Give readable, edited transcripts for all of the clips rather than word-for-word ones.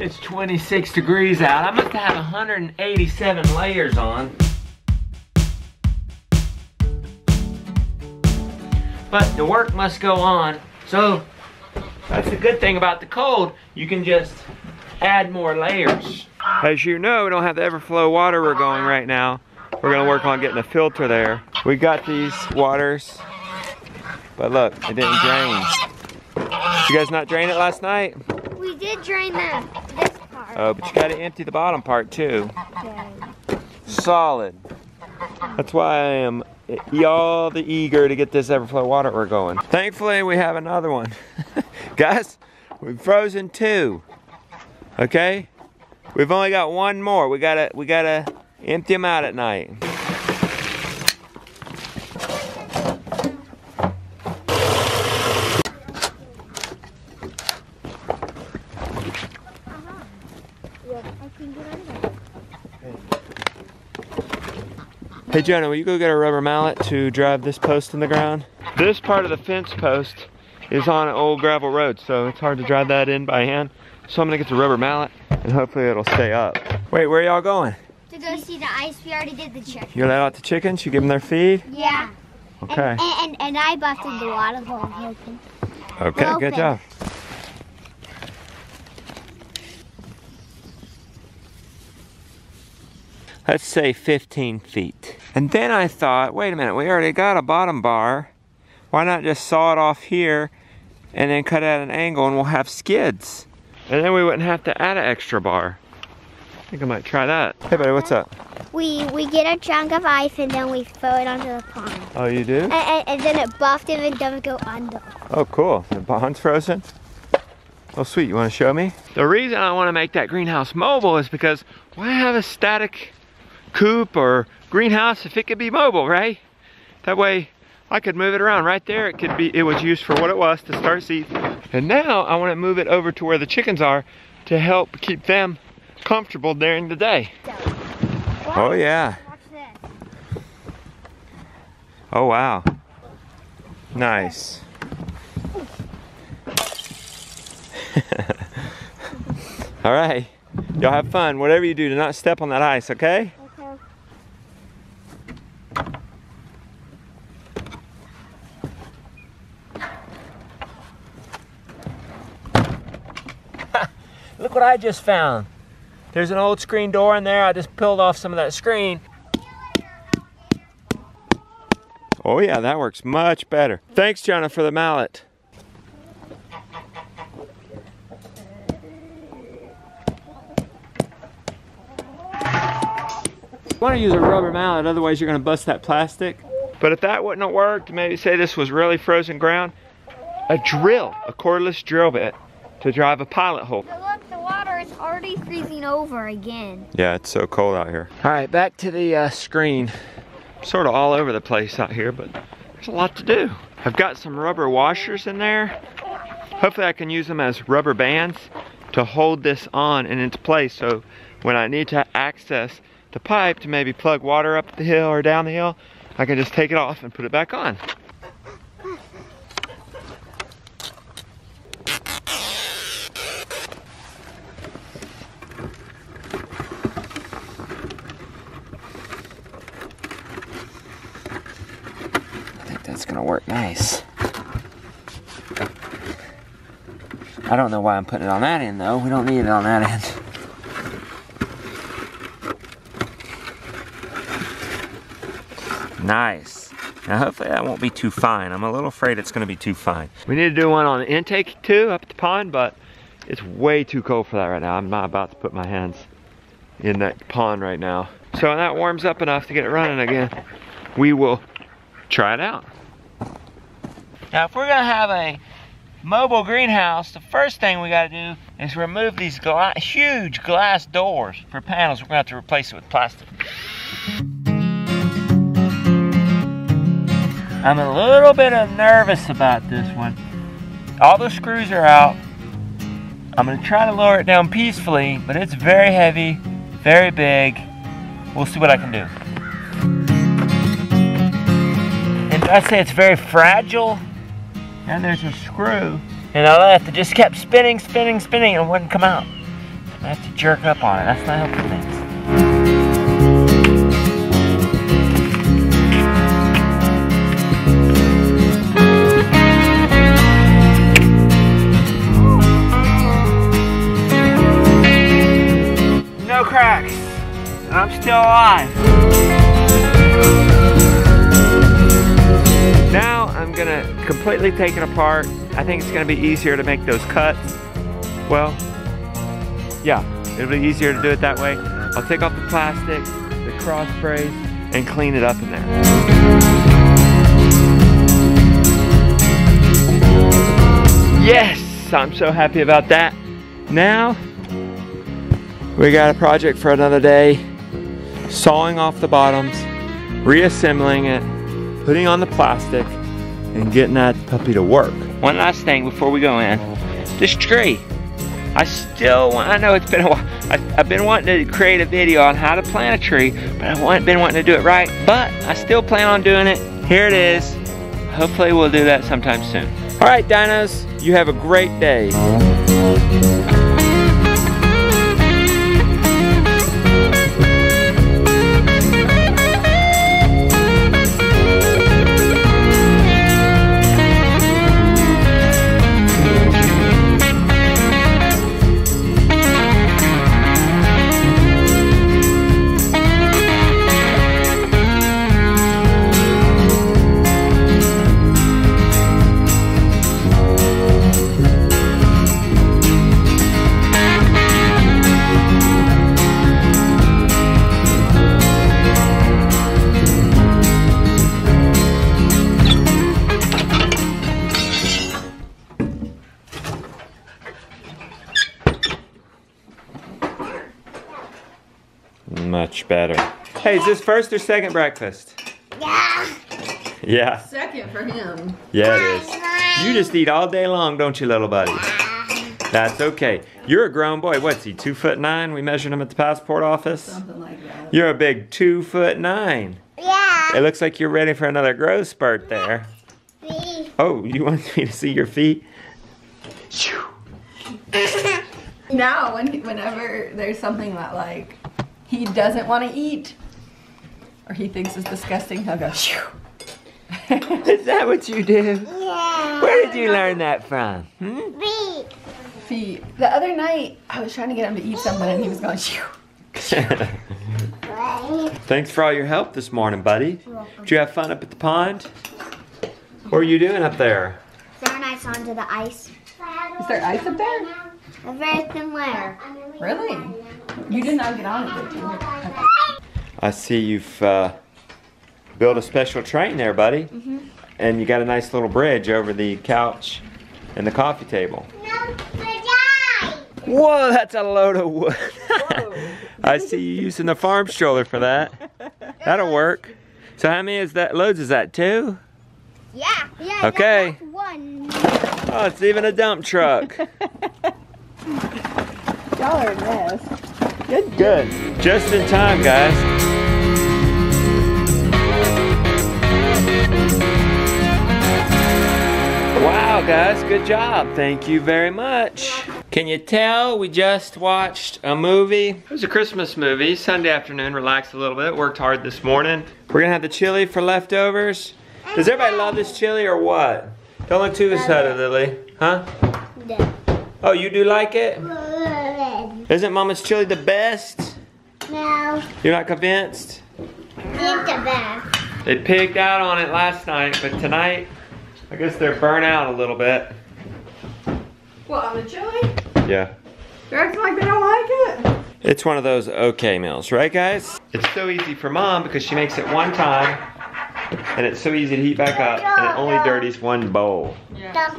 It's 26 degrees out. I must have 187 layers on. But the work must go on. So that's the good thing about the cold. You can just add more layers. As you know, we don't have the Everflow water we're going right now. We're gonna work on getting a filter there. We got these waters, but look, it didn't drain. You guys not drain it last night? We did drain this part. Oh, but you gotta empty the bottom part too. Okay. Solid. That's why I am all the eager to get this Everflow water we're going. Thankfully, we have another one. Guys, we've frozen two. Okay? We've only got one more. We gotta empty them out at night. Hey Jonah, will you go get a rubber mallet to drive this post in the ground? This part of the fence post is on an old gravel road, so it's hard to drive that in by hand. So I'm gonna get the rubber mallet and hopefully it'll stay up. Wait, where are y'all going? To go see the ice. We already did the chickens. You let out the chickens? You give them their feed? Yeah. Okay. And I busted the water hole open. Okay, good job. Let's say 15 feet. And then I thought, wait a minute, we already got a bottom bar. Why not just saw it off here and then cut at an angle and we'll have skids. And then we wouldn't have to add an extra bar. I think I might try that. Hey buddy, what's up? We get a chunk of ice and then we throw it onto the pond. Oh, you do? And then it buffed it and doesn't go under. Oh, cool. The pond's frozen? Oh, sweet. You want to show me? The reason I want to make that greenhouse mobile is because why have a static coop or greenhouse if it could be mobile, right? That way I could move it around right there. It was used for what it was, to start seeds. And now I want to move it over to where the chickens are to help keep them comfortable during the day. Oh yeah. Oh wow. Nice. All right. Y'all have fun. Whatever you do, do not step on that ice, okay? Look what I just found. There's an old screen door in there. I just peeled off some of that screen. Oh yeah, that works much better. Thanks, Jonah, for the mallet. You want to use a rubber mallet, otherwise you're going to bust that plastic. But if that wouldn't have worked, maybe say this was really frozen ground, a drill, a cordless drill bit to drive a pilot hole. It's already freezing over again. Yeah, it's so cold out here. All right, back to the screen. I'm sort of all over the place out here, but there's a lot to do. I've got some rubber washers in there. Hopefully I can use them as rubber bands to hold this on in its place, so when I need to access the pipe to maybe plug water up the hill or down the hill, I can just take it off and put it back on. It's gonna work nice. I don't know why I'm putting it on that end though. We don't need it on that end. Nice. Now hopefully that won't be too fine. I'm a little afraid it's gonna be too fine. We need to do one on the intake too, up at the pond, but it's way too cold for that right now. I'm not about to put my hands in that pond right now. So when that warms up enough to get it running again, we will try it out. Now if we're gonna have a mobile greenhouse, the first thing we gotta do is remove these huge glass doors for panels. We're gonna have to replace it with plastic. I'm a little bit nervous about this one. All the screws are out. I'm gonna try to lower it down peacefully, but it's very heavy, very big. We'll see what I can do. I'd say it's very fragile, and there's a screw, and all that just kept spinning and wouldn't come out. I have to jerk up on it. That's not helping things. No cracks, and I'm still alive. Now I'm gonna completely take it apart. I think it's gonna be easier to make those cuts. Well, yeah, it'll be easier to do it that way. I'll take off the plastic, the cross brace, and clean it up in there. Yes, I'm so happy about that. Now, we got a project for another day. Sawing off the bottoms, reassembling it, putting on the plastic, and getting that puppy to work. One last thing before we go in. This tree. I know it's been a while. I've been wanting to create a video on how to plant a tree, but I've been wanting to do it right. But I still plan on doing it. Here it is. Hopefully we'll do that sometime soon. All right, dinos, you have a great day. Much better. Hey, is this first or second breakfast? Yeah. Yeah. Second for him. Yeah, it is. You just eat all day long, don't you, little buddy? Yeah. That's okay. You're a grown boy. What's he, 2'9"? We measured him at the passport office. Something like that. You're a big 2'9". Yeah. It looks like you're ready for another growth spurt there. Feet. Oh, you want me to see your feet? Now, whenever there's something that like he doesn't want to eat, or he thinks it's disgusting, he'll go, shoo. Is that what you do? Yeah. Where did you learn that from? Hmm? Feet. The other night, I was trying to get him to eat something, and he was going, shoo. Thanks for all your help this morning, buddy. Did you have fun up at the pond? What were you doing up there? Throwing ice onto the ice. Is there ice up there? A very thin layer. Really? You did not get on it, did you? Okay. I see you've built a special train there, buddy. Mm-hmm. And you got a nice little bridge over the couch and the coffee table. No, whoa, that's a load of wood. I see you using the farm stroller for that. That'll work. So how many is that? Loads is that, 2? Yeah. Yeah. Okay. That's one. Oh, it's even a dump truck. Y'all are a mess. Good. Just in time, guys. Wow, guys, good job. Thank you very much. Can you tell we just watched a movie? It was a Christmas movie, Sunday afternoon, relaxed a little bit, worked hard this morning. We're gonna have the chili for leftovers. Does everybody love this chili or what? Don't look too excited, Lily. Huh? No. Oh, you do like it? Isn't Mama's chili the best? No. You're not convinced? It's the best. They pigged out on it last night, but tonight, I guess they're burnt out a little bit. What, on the chili? Yeah. They're acting like they don't like it. It's one of those okay meals, right guys? It's so easy for Mom because she makes it one time, and it's so easy to heat back up, and it only dirties one bowl. Yeah.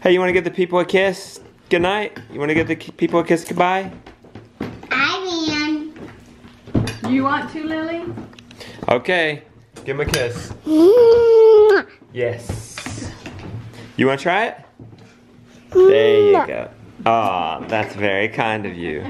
Hey, you wanna give the people a kiss? Good night. You want to give the people a kiss goodbye? I can. You want to, Lily? Okay. Give them a kiss. Yes. You want to try it? There you go. Aw, that's very kind of you.